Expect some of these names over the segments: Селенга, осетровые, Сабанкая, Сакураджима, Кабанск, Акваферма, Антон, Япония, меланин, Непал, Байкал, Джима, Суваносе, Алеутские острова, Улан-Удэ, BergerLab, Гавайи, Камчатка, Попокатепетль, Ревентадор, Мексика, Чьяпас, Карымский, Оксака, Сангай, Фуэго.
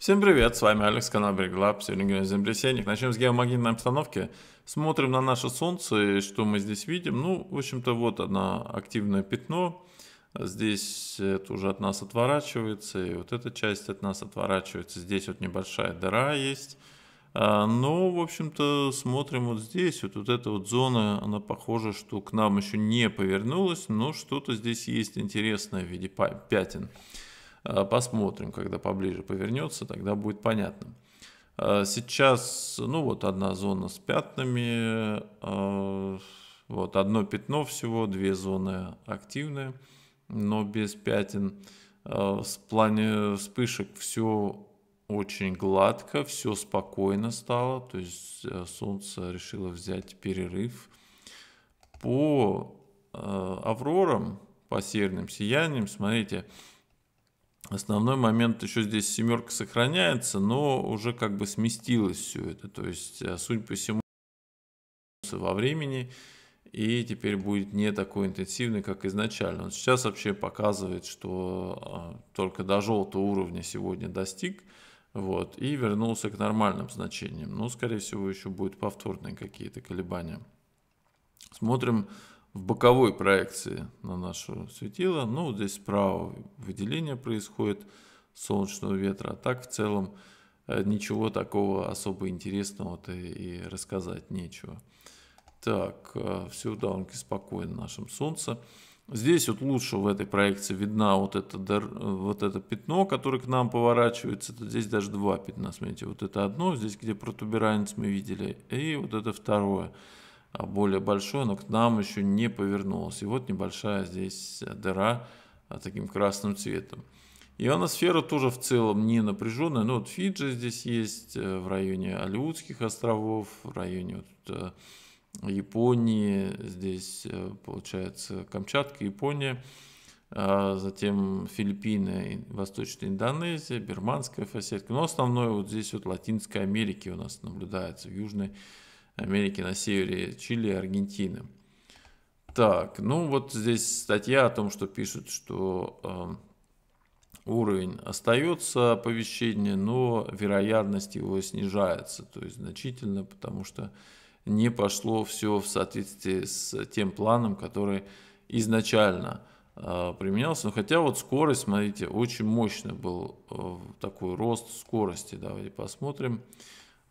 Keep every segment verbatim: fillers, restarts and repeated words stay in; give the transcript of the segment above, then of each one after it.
Всем привет, с вами Алекс, канал BergerLab. Сегодня землетрясение. Начнем с геомагнитной обстановки. Смотрим на наше Солнце и что мы здесь видим. Ну, в общем-то, вот одно активное пятно. Здесь это уже от нас отворачивается, и вот эта часть от нас отворачивается. Здесь вот небольшая дыра есть. Но, в общем-то, смотрим вот здесь. Вот, вот эта вот зона, она похожа, что к нам еще не повернулась, но что-то здесь есть интересное в виде пятен. Посмотрим, когда поближе повернется, тогда будет понятно. Сейчас, ну вот одна зона с пятнами, вот одно пятно всего, две зоны активные, но без пятен. В плане вспышек все очень гладко, все спокойно стало, то есть солнце решило взять перерыв. По аврорам, по северным сияниям, смотрите, основной момент еще здесь семерка сохраняется, но уже как бы сместилось все это. То есть, судя по всему, во времени, и теперь будет не такой интенсивный, как изначально. Он сейчас вообще показывает, что только до желтого уровня сегодня достиг, вот, и вернулся к нормальным значениям. Но, скорее всего, еще будут повторные какие-то колебания. Смотрим в боковой проекции на наше светило. Ну, вот здесь справа выделение происходит солнечного ветра. А так в целом ничего такого особо интересного-то и рассказать нечего. Так, все довольно-таки спокойно на нашем солнце. Здесь вот лучше в этой проекции видна вот это, вот это пятно, которое к нам поворачивается. Здесь даже два пятна, смотрите. Вот это одно, здесь где протуберанец мы видели, и вот это второе. А более большое, но к нам еще не повернулось. И вот небольшая здесь дыра таким красным цветом. Ионосфера тоже в целом не напряженная. Ну вот Фиджи здесь есть, в районе Алеутских островов, в районе вот Японии, здесь получается Камчатка, Япония, затем Филиппины, Восточная Индонезия, Бирманская фасетка. Но основное вот здесь вот Латинской Америки у нас наблюдается, в Южной Америки, на севере Чили и Аргентины. Так, ну вот здесь статья о том, что пишут, что э, уровень остается оповещение, но вероятность его снижается, то есть значительно, потому что не пошло все в соответствии с тем планом, который изначально э, применялся. Но хотя вот скорость, смотрите, очень мощный был э, такой рост скорости. Давайте посмотрим.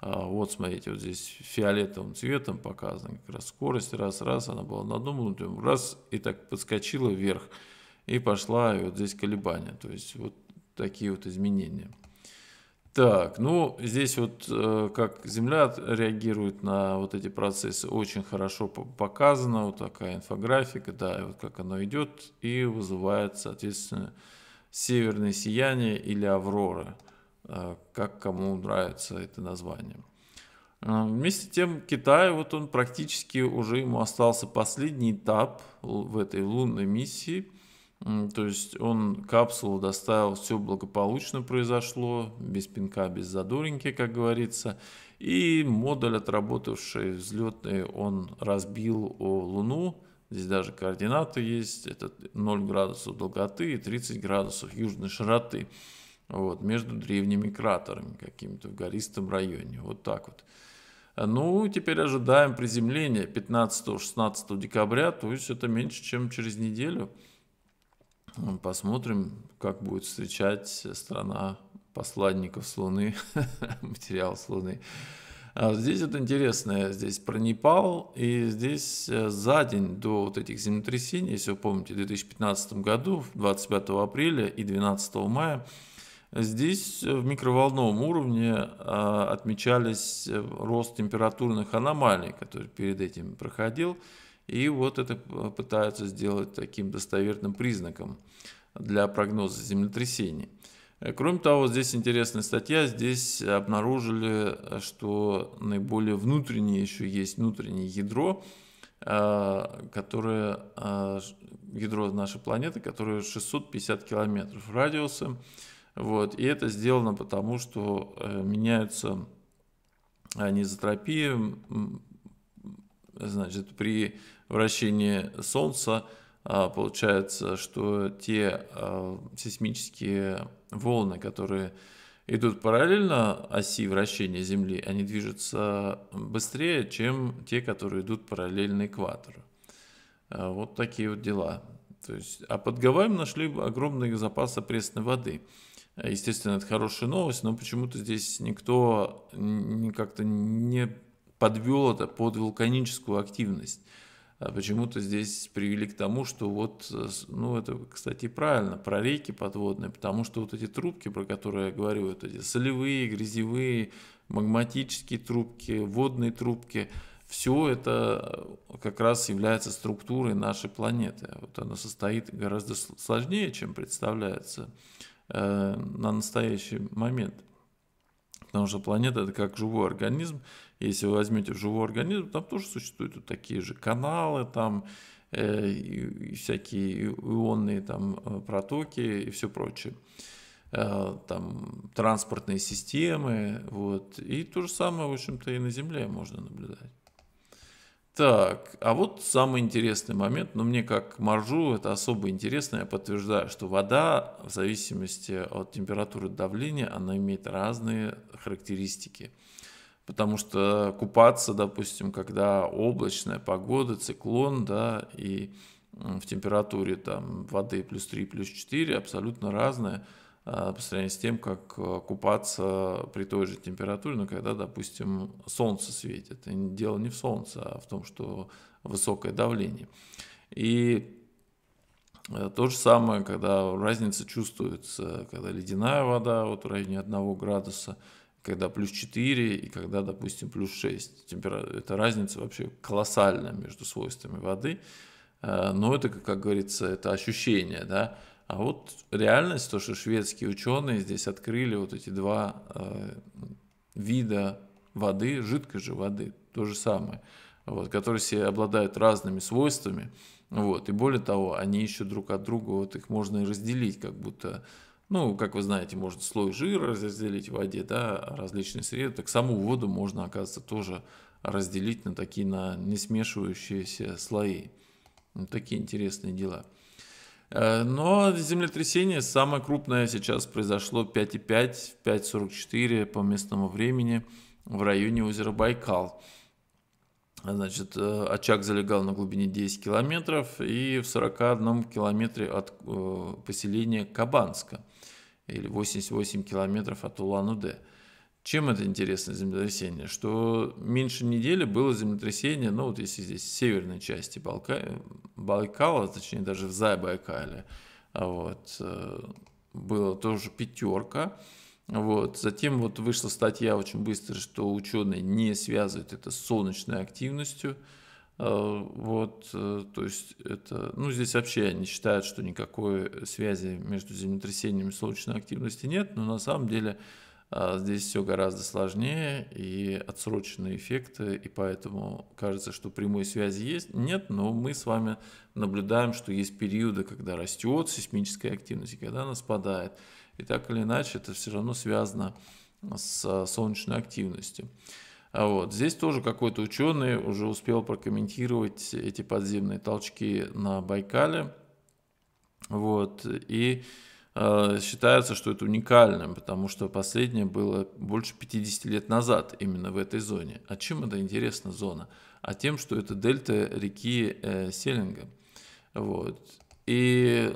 Вот, смотрите, вот здесь фиолетовым цветом показана как раз скорость. Раз-раз, она была на одном минуту, раз, и так подскочила вверх. И пошла, и вот здесь колебания. То есть, вот такие вот изменения. Так, ну, здесь вот как Земля реагирует на вот эти процессы, очень хорошо показана. Вот такая инфографика, да, и вот как оно идет. И вызывает, соответственно, северное сияние или аврора, как кому нравится это название. Вместе с тем Китай, вот он практически уже, ему остался последний этап в этой лунной миссии. То есть он капсулу доставил, все благополучно произошло, без пинка, без задоринки, как говорится. И модуль, отработавший взлетный, он разбил о Луну. Здесь даже координаты есть, это ноль градусов долготы и тридцать градусов южной широты. Вот, между древними кратерами каким-то в гористом районе. Вот так вот. Ну, теперь ожидаем приземления пятнадцатого-шестнадцатого декабря. То есть это меньше, чем через неделю. Посмотрим, как будет встречать страна посланников с Луны. Материал с Луны. А здесь это интересное. Здесь про Непал. И здесь за день до вот этих землетрясений, если вы помните, в две тысячи пятнадцатом году, двадцать пятого апреля и двенадцатого мая, здесь в микроволновом уровне а, отмечались рост температурных аномалий, который перед этим проходил. И вот это пытаются сделать таким достоверным признаком для прогноза землетрясений. Кроме того, здесь интересная статья. Здесь обнаружили, что наиболее внутреннее еще есть внутреннее ядро, которое, ядро нашей планеты, которое шестьсот пятьдесят километров радиуса. Вот. И это сделано потому, что меняются анизотропии, значит, при вращении Солнца получается, что те сейсмические волны, которые идут параллельно оси вращения Земли, они движутся быстрее, чем те, которые идут параллельно экватору. Вот такие вот дела. То есть, а под Гавайем нашли огромные запасы пресной воды. Естественно, это хорошая новость, но почему-то здесь никто как-то не подвел это под вулканическую активность. Почему-то здесь привели к тому, что вот, ну это, кстати, правильно, про реки подводные, потому что вот эти трубки, про которые я говорю, вот эти солевые, грязевые, магматические трубки, водные трубки, все это как раз является структурой нашей планеты. Вот она состоит гораздо сложнее, чем представляется э, на настоящий момент. Потому что планета – это как живой организм. Если вы возьмете живой организм, там тоже существуют вот такие же каналы, там, э, и всякие ионные там, протоки и все прочее. Э, там, транспортные системы. Вот. И то же самое, в общем-то, и на Земле можно наблюдать. Так, а вот самый интересный момент, но мне как моржу это особо интересно, я подтверждаю, что вода в зависимости от температуры давления, она имеет разные характеристики, потому что купаться, допустим, когда облачная погода, циклон, да, и в температуре там воды плюс три, плюс четыре абсолютно разная по сравнению с тем, как купаться при той же температуре, но когда, допустим, солнце светит. И дело не в солнце, а в том, что высокое давление. И то же самое, когда разница чувствуется, когда ледяная вода вот в районе одного градуса, когда плюс четыре и когда, допустим, плюс шесть. Эта разница вообще колоссальная между свойствами воды. Но это, как говорится, это ощущение, да. А вот реальность, то, что шведские ученые здесь открыли вот эти два э, вида воды, жидкой же воды, то же самое, вот, которые все обладают разными свойствами, вот, и более того, они еще друг от друга, вот их можно и разделить, как будто, ну, как вы знаете, можно слой жира разделить в воде, да, различные среды, так саму воду можно, оказывается, тоже разделить на такие, на не смешивающиеся слои, вот такие интересные дела. Но землетрясение самое крупное сейчас произошло пять и пять, пять сорок четыре по местному времени в районе озера Байкал. Значит, очаг залегал на глубине десять километров и в сорока одном километре от поселения Кабанска, или восемьдесят восемь километров от Улан-Удэ. Чем это интересное землетрясение? Что меньше недели было землетрясение, ну вот если здесь в северной части Балка... Байкала, точнее даже в Забайкале, вот, было тоже пятерка. Вот. Затем вот вышла статья очень быстро, что ученые не связывают это с солнечной активностью. Вот, то есть это, ну здесь вообще они считают, что никакой связи между землетрясением и солнечной активностью нет, но на самом деле... Здесь все гораздо сложнее и отсроченные эффекты, и поэтому кажется, что прямой связи есть. Нет, но мы с вами наблюдаем, что есть периоды, когда растет сейсмическая активность, и когда она спадает. И так или иначе, это все равно связано с солнечной активностью. Вот. Здесь тоже какой-то ученый уже успел прокомментировать эти подземные толчки на Байкале. Вот. И... Считается, что это уникальным, потому что последнее было больше пятидесяти лет назад именно в этой зоне. А чем это интересна зона? А тем, что это дельта реки э, Селенга. Вот. И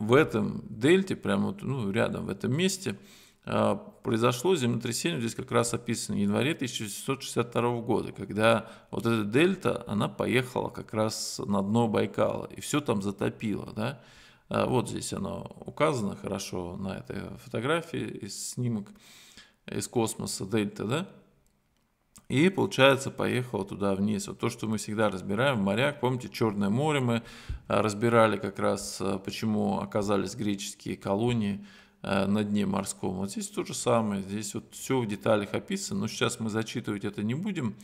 в этом дельте, прямо вот, ну, рядом в этом месте, э, произошло землетрясение, здесь как раз описано в январе тысяча шестьсот шестьдесят второго года, когда вот эта дельта, она поехала как раз на дно Байкала, и все там затопило, да? Вот здесь оно указано хорошо на этой фотографии, снимок из космоса дельта, да? И, получается, поехало туда вниз. Вот то, что мы всегда разбираем в морях, помните, Черное море мы разбирали как раз, почему оказались греческие колонии на дне морском. Вот здесь то же самое, здесь вот все в деталях описано, но сейчас мы зачитывать это не будем.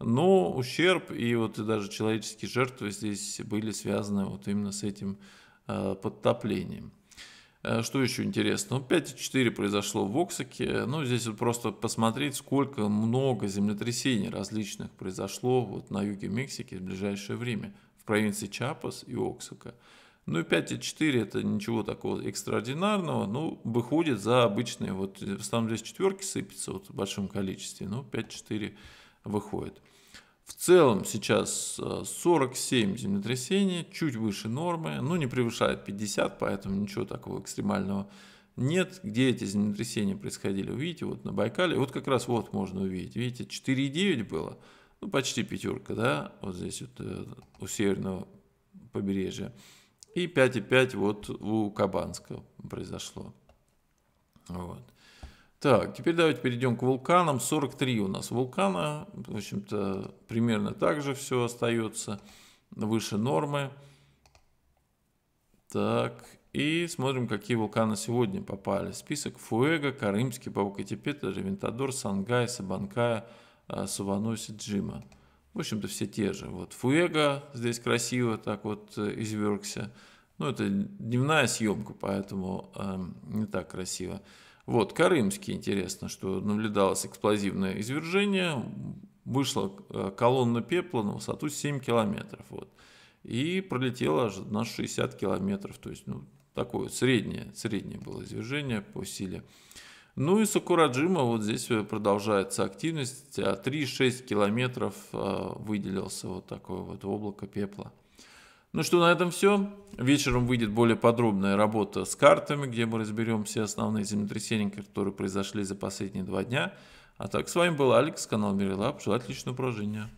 Но ущерб и вот и даже человеческие жертвы здесь были связаны вот именно с этим подтоплением. Что еще интересно? пять и четыре произошло в Оксаке. Ну, здесь вот просто посмотреть, сколько много землетрясений различных произошло вот на юге Мексики в ближайшее время в провинции Чьяпас и Оксака. Ну и пять и четыре это ничего такого экстраординарного, ну выходит за обычные, вот в самом деле четверки сыпятся вот в большом количестве, но пять и четыре выходит. В целом сейчас сорок семь землетрясений, чуть выше нормы, ну не превышает пятьдесят, поэтому ничего такого экстремального нет. Где эти землетрясения происходили, увидите, вот на Байкале, вот как раз вот можно увидеть, видите, четыре и девять было, ну почти пятерка, да, вот здесь вот у северного побережья, и пять и пять вот у Кабанска произошло. Вот. Так, теперь давайте перейдем к вулканам. сорок три у нас вулкана. В общем-то, примерно так же все остается. Выше нормы. Так, и смотрим, какие вулканы сегодня попали. Список: Фуэго, Карымский, Попокатепетль, Ревентадор, Сангай, Сабанкая, Суваносе, Джима. В общем-то, все те же. Вот Фуэго здесь красиво так вот извергся. Ну, это дневная съемка, поэтому э, не так красиво. Вот, Карымский, интересно, что наблюдалось эксплозивное извержение, вышла колонна пепла на высоту семь километров, вот, и пролетела на шестьдесят километров, то есть, ну, такое среднее, среднее было извержение по силе. Ну и Сакураджима, вот здесь продолжается активность, три и шесть километров выделился вот такое вот облако пепла. Ну что, на этом все. Вечером выйдет более подробная работа с картами, где мы разберем все основные землетрясения, которые произошли за последние два дня. А так, с вами был Алекс, канал BergerLab. Желаю отличного проживания.